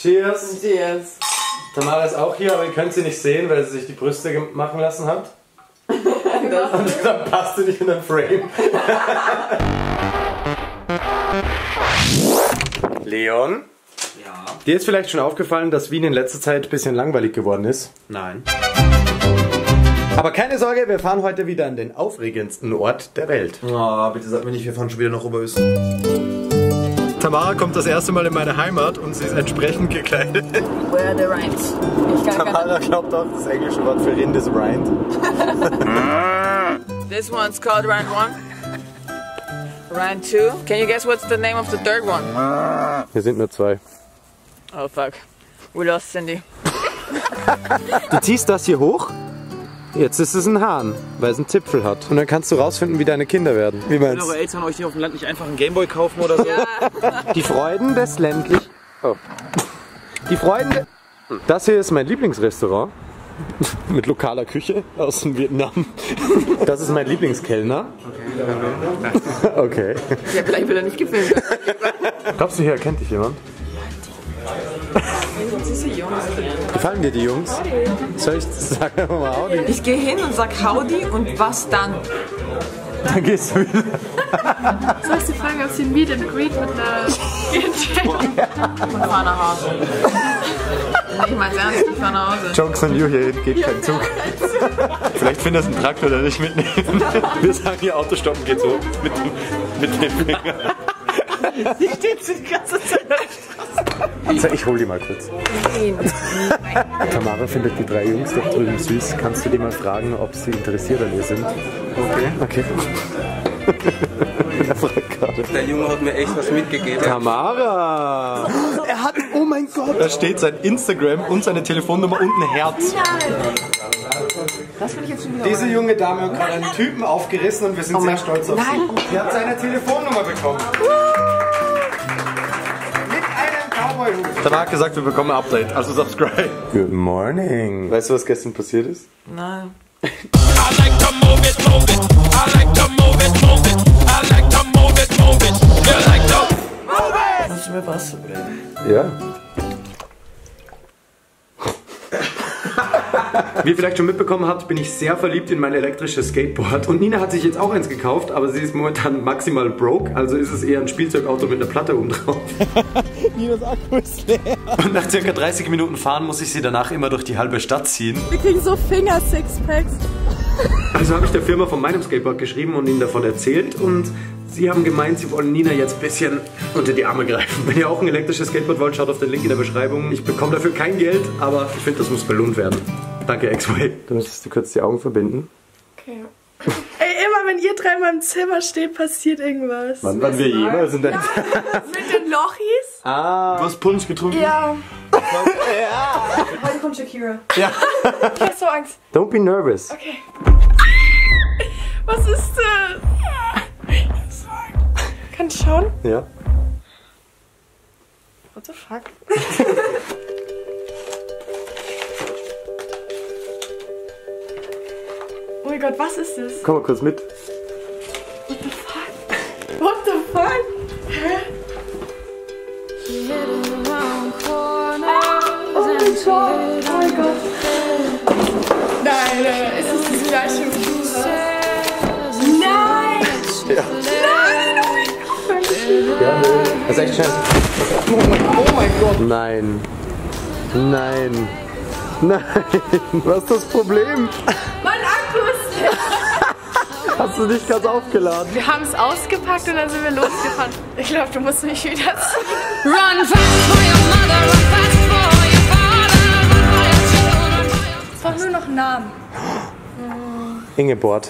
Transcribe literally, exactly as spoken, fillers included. Cheers! Cheers! Tamara ist auch hier, aber ihr könnt sie nicht sehen, weil sie sich die Brüste machen lassen hat. Das und dann passt sie nicht in den Frame. Leon? Ja? Dir ist vielleicht schon aufgefallen, dass Wien in letzter Zeit ein bisschen langweilig geworden ist? Nein. Aber keine Sorge, wir fahren heute wieder an den aufregendsten Ort der Welt. Oh, bitte sag mir nicht, wir fahren schon wieder nach Oberösterreich. Tamara kommt das erste Mal in meine Heimat und sie ist entsprechend gekleidet. Where the rind? Tamara glaubt auch, das englische Wort für Rind ist rind. This one's called rind one. Rind two. Can you guess what's the name of the third one? Wir sind nur zwei. Oh fuck. We lost Cindy. Du ziehst das hier hoch? Jetzt ist es ein Hahn, weil es einen Zipfel hat. Und dann kannst du rausfinden, wie deine Kinder werden. Wie meinst du? Eure Eltern euch hier auf dem Land nicht einfach einen Gameboy kaufen oder so? Ja. Die Freuden des ländlichen... Oh. Die Freuden de... Das hier ist mein Lieblingsrestaurant. Mit lokaler Küche aus dem Vietnam. Das ist mein Lieblingskellner. Okay. Okay. Ja, vielleicht will er nicht gefilmt. Glaubst du, hier erkennt dich jemand? Gefallen dir die Jungs? Soll ich sagen einfach mal Howdy? Ich gehe hin und sag Howdy und was dann? Dann gehst du wieder. Sollst du fragen, ob sie ein Meet and Greet mit der und fahr nach Hause. Ich mein's ernst, ich fahr nach Hause. Jokes on you, hierhin geht kein Zug. Vielleicht findest du einen Traktor, der dich mitnehmen. Wir sagen hier Auto stoppen geht so mit dem, mit dem Finger. Sie steht die ganze Zeit auf der Straße. Also ich hol die mal kurz. Tamara findet die drei Jungs da drüben süß. Kannst du die mal fragen, ob sie interessiert an ihr sind? Okay. Okay. Er fragt gerade. Der Junge hat mir echt was mitgegeben. Tamara! Er hat, oh mein Gott! Da steht sein Instagram und seine Telefonnummer und ein Herz. Das will ich jetzt schon wieder. Diese junge Dame hat gerade einen Typen aufgerissen und wir sind oh sehr stolz auf Nein. sie. Er hat seine Telefonnummer bekommen. Tamara hat gesagt, wir bekommen ein Update, also subscribe. Good morning. Weißt du, was gestern passiert ist? Nein. Kannst du mir Wasser bringen? Ja. Wie ihr vielleicht schon mitbekommen habt, bin ich sehr verliebt in mein elektrisches Skateboard. Und Nina hat sich jetzt auch eins gekauft, aber sie ist momentan maximal broke, also ist es eher ein Spielzeugauto mit einer Platte oben drauf. Ninas Akku ist leer. Und nach circa dreißig Minuten fahren muss ich sie danach immer durch die halbe Stadt ziehen. Wir kriegen so Finger-Sixpacks. Also habe ich der Firma von meinem Skateboard geschrieben und ihnen davon erzählt und sie haben gemeint, sie wollen Nina jetzt ein bisschen unter die Arme greifen. Wenn ihr auch ein elektrisches Skateboard wollt, schaut auf den Link in der Beschreibung. Ich bekomme dafür kein Geld, aber ich finde, das muss belohnt werden. Danke, X-Way. Du müsstest du kurz die Augen verbinden. Okay. Ey, immer wenn ihr dreimal im Zimmer steht, passiert irgendwas. Wann waren wir jemals in deinem Zimmer? Mit den Lochis? Ah. Du hast Punsch getrunken? Ja. Ja. Heute kommt Shakira. Ja. Ich hab so Angst. Don't be nervous. Okay. Was ist das? Kannst du schauen? Ja. What the fuck? Oh mein Gott, was ist das? Komm mal kurz mit. What the fuck? What the fuck? Hä? Oh mein Gott, oh mein Gott. Nein, nein, ist das das gleiche Gefühl? Nein! Ja. Nein! Ja, das ist echt scheiße. Oh mein, oh mein Gott. Nein. Nein. Nein. Was ist das Problem? Mein Akku ist leer. Hast du dich gerade aufgeladen? Wir haben es ausgepackt und dann sind wir losgefahren. Ich glaube, du musst mich wieder ziehen. Run fast for your mother, run fast for your father. Ich brauche nur noch einen Namen. Ingeborg.